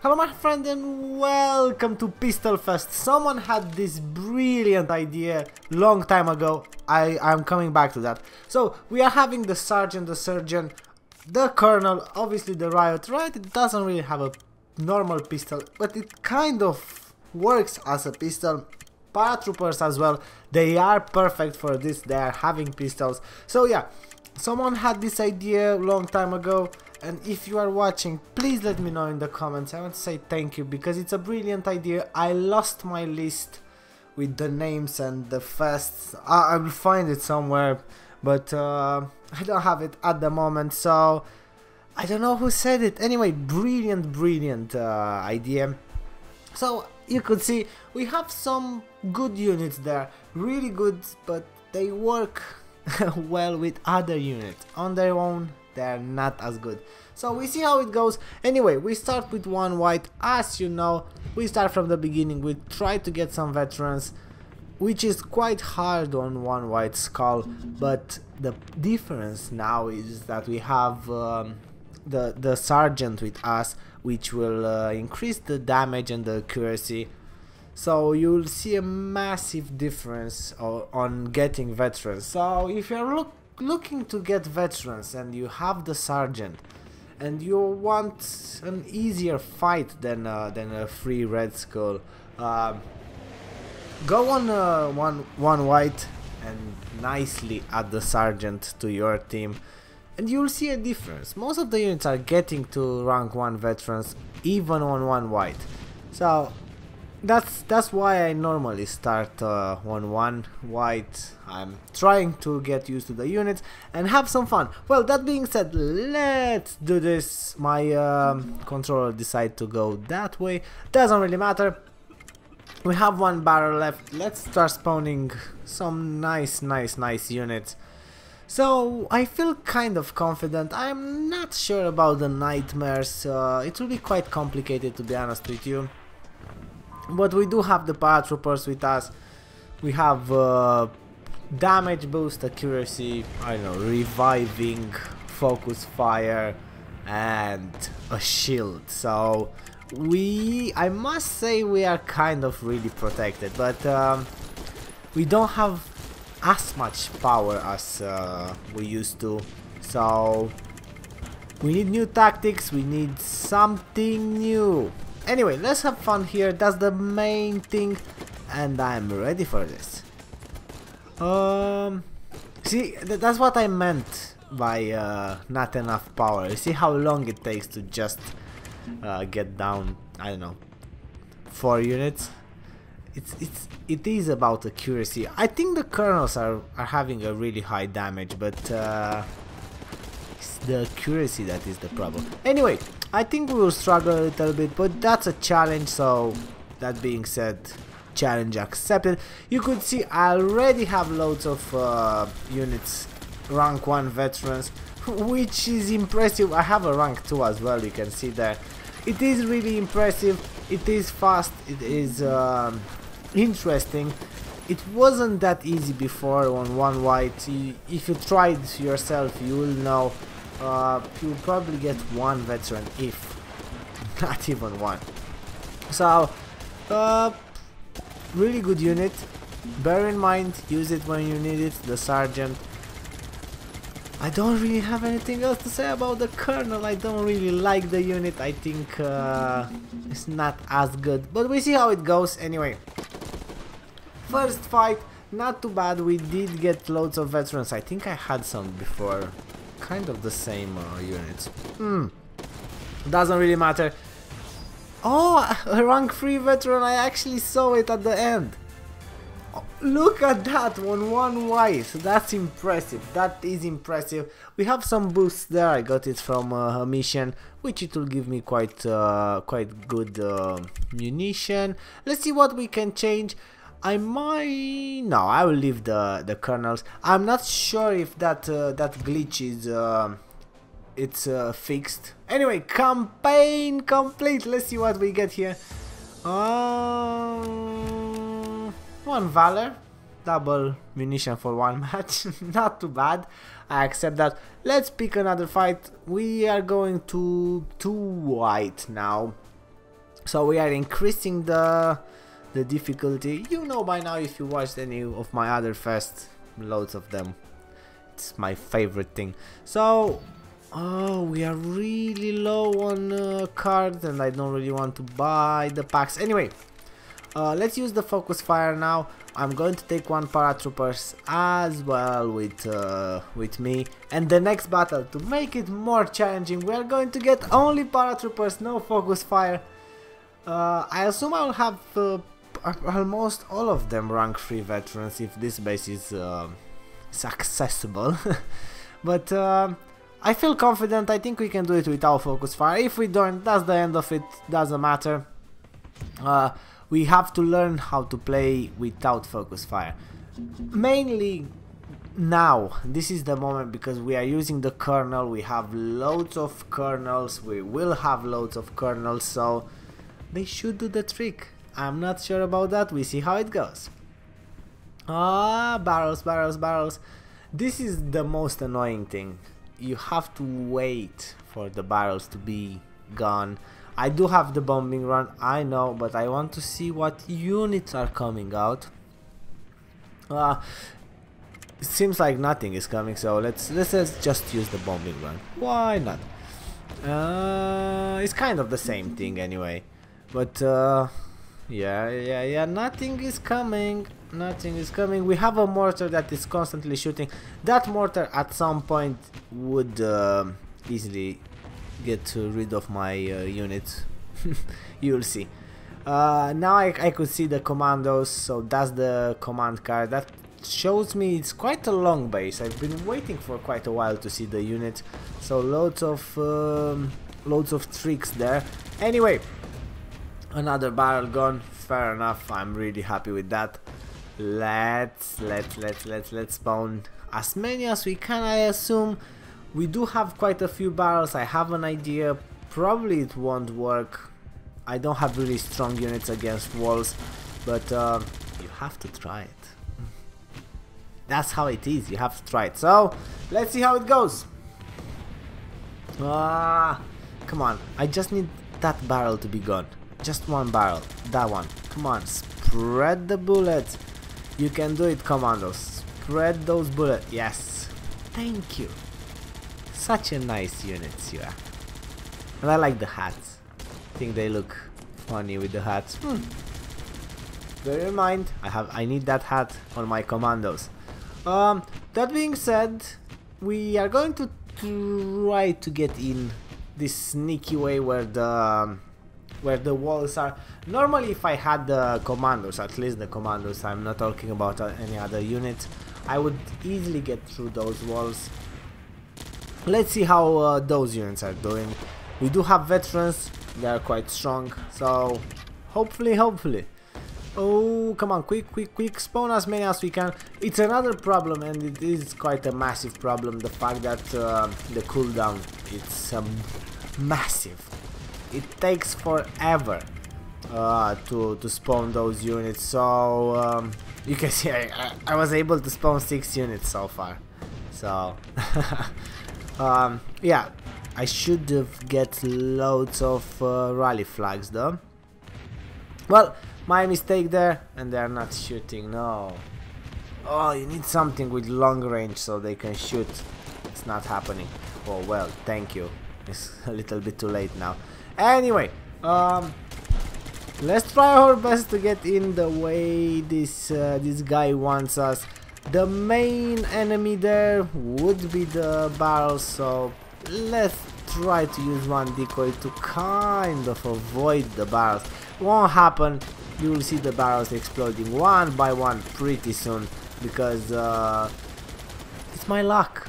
Hello my friend and welcome to Pistol Fest. Someone had this brilliant idea long time ago. I'm coming back to that. So we are having the sergeant, the surgeon, the colonel, obviously the riot, right? It doesn't really have a normal pistol, but it kind of works as a pistol. Paratroopers as well, they are perfect for this, they are having pistols. So yeah, someone had this idea long time ago. And if you are watching, please let me know in the comments. I want to say thank you because it's a brilliant idea. I lost my list with the names and the fests. I will find it somewhere, but I don't have it at the moment, so I don't know who said it. Anyway, brilliant idea. So you could see we have some good units there, really good, but they work well with other units. On their own they're not as good, so we see how it goes. Anyway, we start with one white, as you know. We start from the beginning, we try to get some veterans, which is quite hard on one white skull, but the difference now is that we have the sergeant with us, which will increase the damage and the accuracy, so you'll see a massive difference on getting veterans. So if you're looking to get veterans and you have the sergeant and you want an easier fight than a free red skull, go on one white and nicely add the sergeant to your team and you'll see a difference. Most of the units are getting to rank 1 veterans even on one white, so that's why I normally start on one white. I'm trying to get used to the units and have some fun. Well, that being said, let's do this. My controller decided to go that way, doesn't really matter. We have one barrel left. Let's start spawning some nice units. So I feel kind of confident. I'm not sure about the nightmares, it will be quite complicated to be honest with you. But we do have the paratroopers with us. We have damage boost, accuracy, I don't know, reviving, focus fire and a shield. So I must say we are kind of really protected, but we don't have as much power as we used to, so we need new tactics, we need something new. Anyway, let's have fun here, that's the main thing, and I'm ready for this. See, that's what I meant by not enough power. You see how long it takes to just get down, I don't know, 4 units? It is about accuracy. I think the colonels are having a really high damage, but it's the accuracy that is the problem. Anyway, I think we will struggle a little bit, but that's a challenge, so that being said, challenge accepted. You could see I already have loads of units, rank 1 veterans, which is impressive. I have a rank 2 as well, you can see there. It is really impressive, it is fast, it is interesting. It wasn't that easy before on one white. If you tried yourself, you will know. You'll probably get 1 veteran, if not even 1. So really good unit, bear in mind, use it when you need it. The sergeant, I don't really have anything else to say about the colonel. I don't really like the unit, I think it's not as good, but we see how it goes. Anyway, first fight, not too bad. We did get loads of veterans. I think I had some before, kind of the same units. Doesn't really matter. Oh, a rank 3 veteran, I actually saw it at the end. Oh, look at that, on one white, that's impressive, that is impressive. We have some boosts there, I got it from a mission, which it will give me quite good munition. Let's see what we can change. I will leave the colonels. I'm not sure if that glitch is fixed. Anyway, campaign complete. Let's see what we get here. 1 valor, double munition for 1 match. Not too bad, I accept that. Let's pick another fight. We are going to 2 white now. So we are increasing the difficulty. You know by now, if you watched any of my other fests, loads of them. It's my favorite thing. So, oh, we are really low on cards and I don't really want to buy the packs. Anyway, let's use the focus fire now. I'm going to take one paratroopers as well with me. And the next battle, to make it more challenging, we are going to get only paratroopers, no focus fire. I assume I'll have almost all of them rank 3 veterans if this base is accessible. But I feel confident. I think we can do it without focus fire. If we don't, that's the end of it, doesn't matter. We have to learn how to play without focus fire. Mainly now, this is the moment because we are using the colonel, we have loads of colonels, we will have loads of colonels, so they should do the trick. I'm not sure about that, we see how it goes. Ah, barrels, barrels, barrels. This is the most annoying thing. You have to wait for the barrels to be gone. I do have the bombing run, I know, but I want to see what units are coming out. It seems like nothing is coming, so let's just use the bombing run. Why not? It's kind of the same thing anyway. But yeah, nothing is coming. Nothing is coming. We have a mortar that is constantly shooting. That mortar at some point would easily get rid of my unit. You'll see. Now I could see the commandos, so that's the command card. That shows me it's quite a long base. I've been waiting for quite a while to see the unit, so loads of tricks there. Anyway, another barrel gone. Fair enough, I'm really happy with that. Let's spawn as many as we can, I assume. We do have quite a few barrels. I have an idea, probably it won't work. I don't have really strong units against walls, but you have to try it. That's how it is, you have to try it. So let's see how it goes. Come on, I just need that barrel to be gone. Just one barrel, that one. Come on, spread the bullets. You can do it, commandos. Spread those bullets. Yes, thank you. Such a nice unit you are. And I like the hats. I think they look funny with the hats. Bear in mind, I need that hat on my commandos. That being said, we are going to try to get in this sneaky way where the walls are. Normally, if I had the commandos, at least the commandos, I'm not talking about any other unit, I would easily get through those walls. Let's see how those units are doing. We do have veterans, they are quite strong, so hopefully. Oh, come on, quick, spawn as many as we can. It's another problem, and it is quite a massive problem, the fact that the cooldown, it's massive. It takes forever to spawn those units, so you can see I was able to spawn 6 units so far, so... yeah, I should get loads of rally flags though. Well, my mistake there, and they are not shooting, no. Oh, you need something with long range so they can shoot. It's not happening. Oh well, thank you. It's a little bit too late now. Anyway, let's try our best to get in the way this guy wants us. The main enemy there would be the barrels, so let's try to use one decoy to kind of avoid the barrels. Won't happen, you will see the barrels exploding one by one pretty soon, because it's my luck.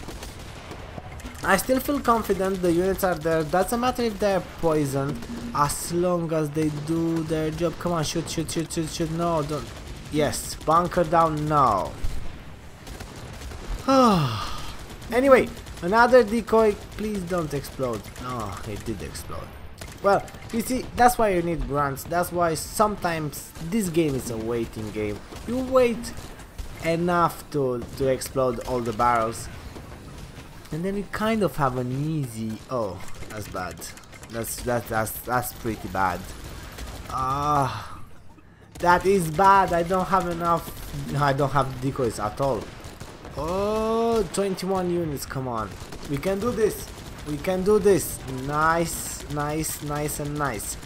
I still feel confident, the units are there, doesn't matter if they're poisoned, as long as they do their job. Come on, shoot, no, don't, yes, bunker down, no. Anyway, another decoy, please don't explode. Oh, it did explode. Well, you see, that's why you need grunts, that's why sometimes this game is a waiting game. You wait enough to explode all the barrels, and then you kind of have an easy... Oh, that's bad. That's pretty bad. Ah, that is bad. I don't have enough. I don't have decoys at all. Oh, 21 units. Come on, we can do this. We can do this. Nice, nice, nice, and nice.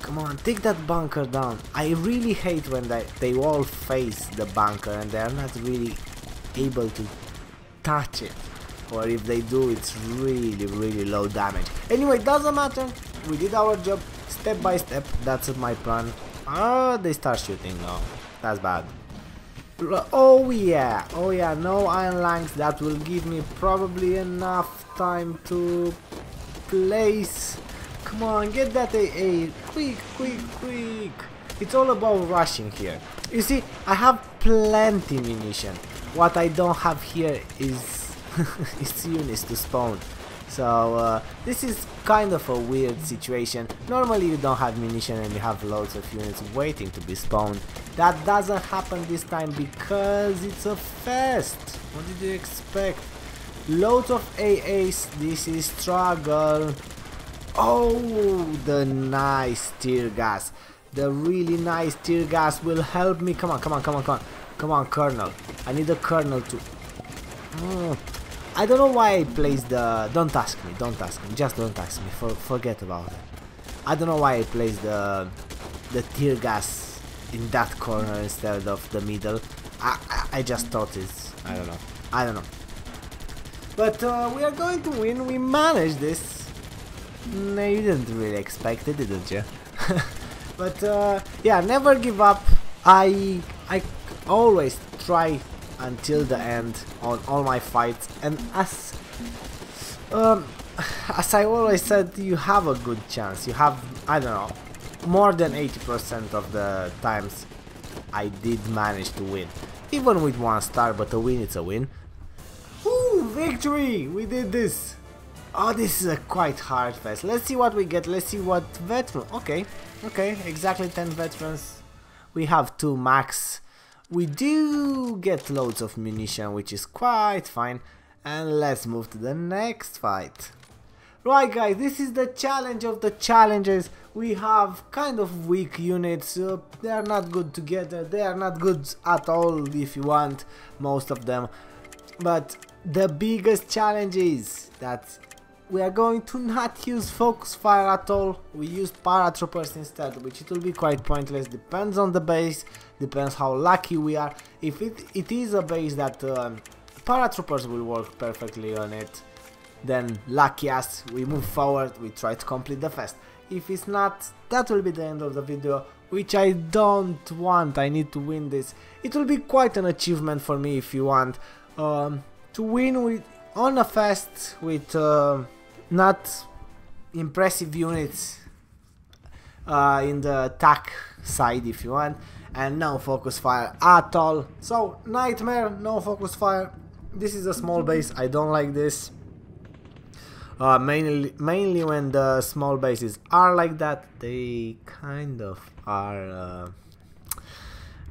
Come on, take that bunker down. I really hate when they all face the bunker and they are not really able to touch it. Or if they do, it's really, really low damage. Anyway, doesn't matter. We did our job step by step. That's my plan. Ah, they start shooting now. That's bad. Oh yeah, oh yeah, no iron lines. That will give me probably enough time to place. Come on, get that AA, quick, quick, quick. It's all about rushing here. You see, I have plenty munition. What I don't have here is it's units to spawn. So this is kind of a weird situation. Normally you don't have munition and you have loads of units waiting to be spawned. That doesn't happen this time because it's a fest. What did you expect? Loads of AAs, this is struggle. Oh, the nice tear gas. The really nice tear gas will help me. Come on, come on, come on, come on. Come on, Colonel. I need a Colonel to... I don't know why I placed the... Don't ask me. Just don't ask me. Forget about it. I don't know why I placed the tear gas in that corner instead of the middle. I just thought it's... I don't know. But we are going to win. We managed this. No, you didn't really expect it, didn't you? But yeah, never give up. I always try until the end on all my fights, and as I always said, you have a good chance. You have, I don't know, more than 80% of the times I did manage to win, even with one star. But a win, it's a win. Ooh, victory! We did this. Oh, this is a quite hard fest. Let's see what we get. Let's see what veteran. Okay, okay, exactly 10 veterans. We have 2 max. We do get loads of munition, which is quite fine. And let's move to the next fight. Right, guys, this is the challenge of the challenges. We have kind of weak units. They are not good together. They are not good at all, if you want, most of them. But the biggest challenge is that we are going to not use focus fire at all. We used paratroopers instead, which it will be quite pointless. Depends on the base, depends how lucky we are. If it is a base that paratroopers will work perfectly on it, then lucky us, we move forward, we try to complete the fest. If it's not, that will be the end of the video, which I don't want. I need to win this. It will be quite an achievement for me if you want to win on a fest with not impressive units in the attack side, if you want, and no focus fire at all. So nightmare, no focus fire. This is a small base. I don't like this. Mainly when the small bases are like that, they kind of are.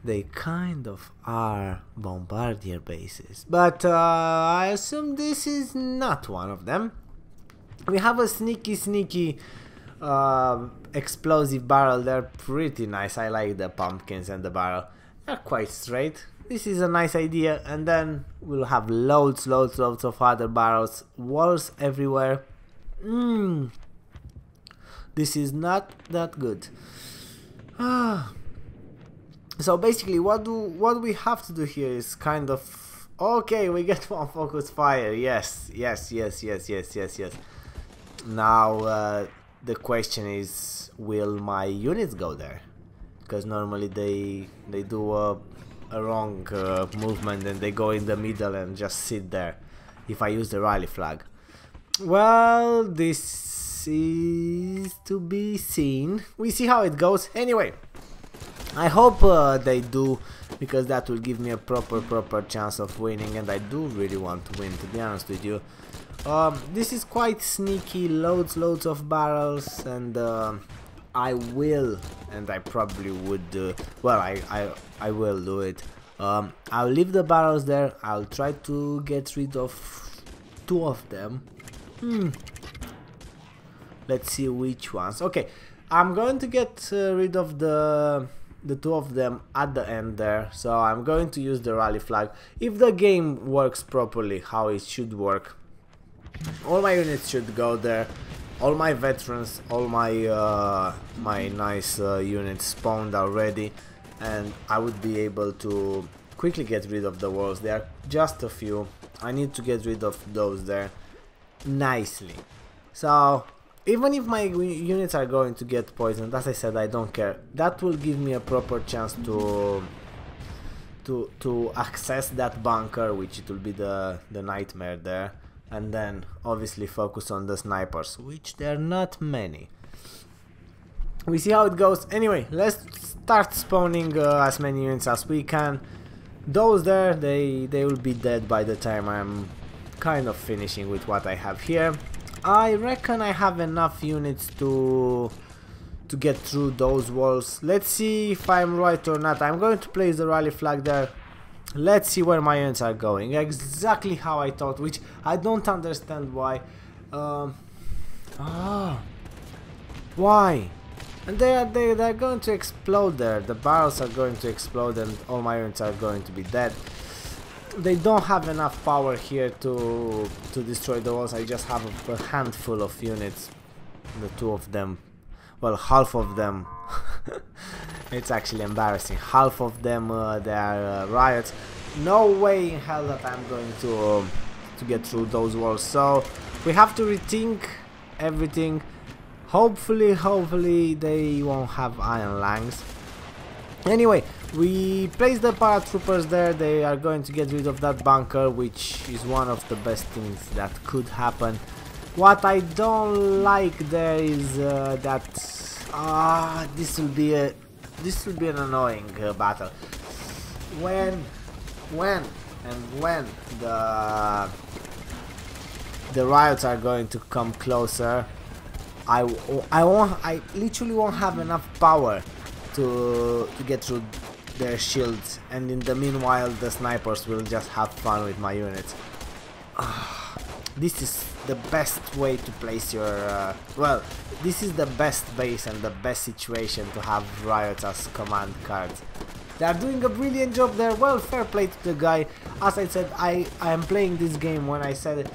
They kind of are bombardier bases, but I assume this is not one of them. We have a sneaky explosive barrel. They're pretty nice. I like the pumpkins and the barrel. They're quite straight. This is a nice idea. And then we'll have loads of other barrels, walls everywhere. This is not that good. So basically, what we have to do here is kind of okay. We get one focus fire. Yes. Now the question is, will my units go there? Because normally they do a wrong movement and they go in the middle and just sit there. If I use the rally flag, well, this is to be seen. We see how it goes. Anyway. I hope they do, because that will give me a proper chance of winning, and I do really want to win, to be honest with you. This is quite sneaky, loads of barrels, and I will, and I probably would, well, I will do it. I'll leave the barrels there. I'll try to get rid of 2 of them. Let's see which ones. Okay. I'm going to get rid of the two of them at the end there, so I'm going to use the rally flag if the game works properly how it should work. All my units should go there, all my veterans, all my my nice units spawned already, and I would be able to quickly get rid of the walls. There are just a few. I need to get rid of those there nicely. So even if my units are going to get poisoned, as I said, I don't care. That will give me a proper chance to access that bunker, which it will be the nightmare there, and then obviously focus on the snipers, which there are not many. We see how it goes. Anyway, let's start spawning as many units as we can. Those there, they will be dead by the time I'm kind of finishing with what I have here. I reckon I have enough units to get through those walls. Let's see if I'm right or not. I'm going to place the rally flag there. Let's see where my units are going. Exactly how I thought, which I don't understand why. Why? And they're going to explode there. The barrels are going to explode and all my units are going to be dead. They don't have enough power here to destroy the walls. I just have a handful of units, the two of them, well, half of them. It's actually embarrassing. Half of them they are riots. No way in hell that I'm going to get through those walls. So we have to rethink everything. Hopefully they won't have iron lungs. Anyway, we place the paratroopers there. They are going to get rid of that bunker, which is one of the best things that could happen. What I don't like there is this will be an annoying battle when the riots are going to come closer. I literally won't have enough power to get through their shields, and in the meanwhile the snipers will just have fun with my units. This is the best way to place your well, this is the best base and the best situation to have riots as command cards. They are doing a brilliant job there. Well, fair play to the guy. As I said, I am playing this game when I said it.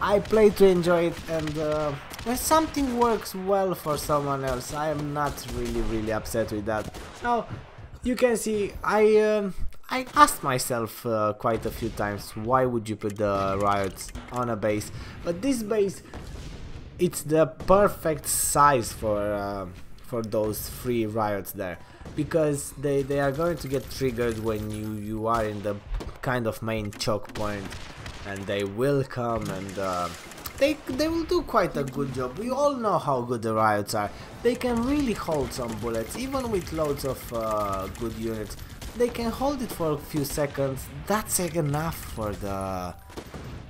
I play to enjoy it, and when something works well for someone else, I am not really upset with that. Now you can see I asked myself quite a few times, why would you put the riots on a base? But this base, it's the perfect size for those free riots there, because they are going to get triggered when you are in the kind of main choke point, and they will come and They will do quite a good job. We all know how good the riots are. They can really hold some bullets, even with loads of good units. They can hold it for a few seconds. That's enough for the...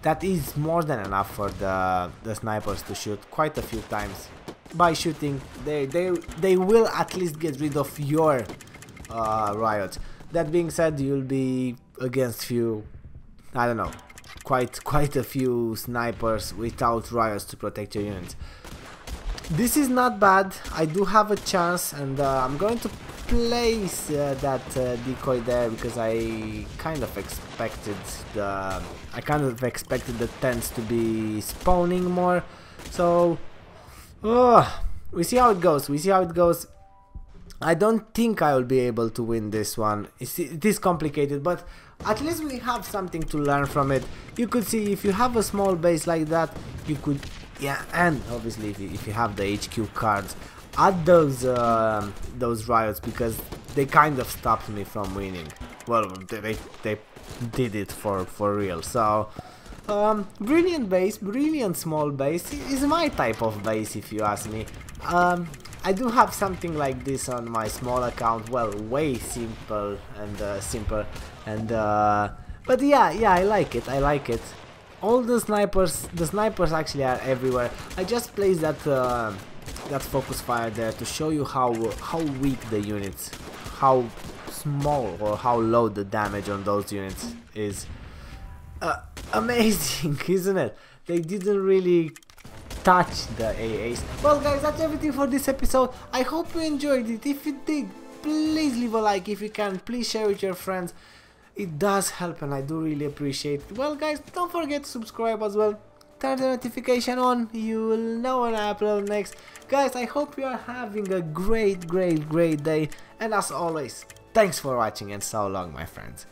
That is more than enough for the snipers to shoot quite a few times. By shooting, they will at least get rid of your riots. That being said, you'll be against few... I don't know. Quite a few snipers without riots to protect your units. This is not bad. I do have a chance, and I'm going to place that decoy there, because I kind of expected the tents to be spawning more. So we see how it goes. I don't think I will be able to win this one. It is complicated, but at least we have something to learn from it. You could see, if you have a small base like that, you could, yeah, and obviously if you have the HQ cards, add those riots, because they kind of stopped me from winning. Well, they did it for real. So brilliant base, brilliant small base. It is my type of base, if you ask me. I do have something like this on my small account. Well, way simple and but yeah, I like it. All the snipers actually are everywhere. I just placed that focus fire there to show you how weak the units, how small or how low the damage on those units is. Amazing, isn't it? They didn't really touch the AAs. Well guys, that's everything for this episode. I hope you enjoyed it. If you did, please leave a like if you can, please share with your friends. It does help and I do really appreciate it. Well guys, don't forget to subscribe as well. Turn the notification on, you will know when I upload next. Guys, I hope you are having a great day, and as always, thanks for watching and so long my friends.